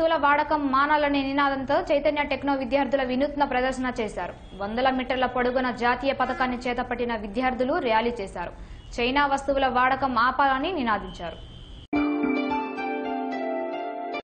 వస్తువుల వాడకం మానాలనే నినాదంతో చైతన్య టెక్నో విద్యార్థుల వినూత్న ప్రదర్శన చేశారు. 100 మీటర్ల పొడుగున జాతీయ పతకాన్ని చేతపట్టిన విద్యార్థులు ర్యాలీ చేశారు. చైనా వస్తువుల వాడకం ఆపాలని నినాదించారు.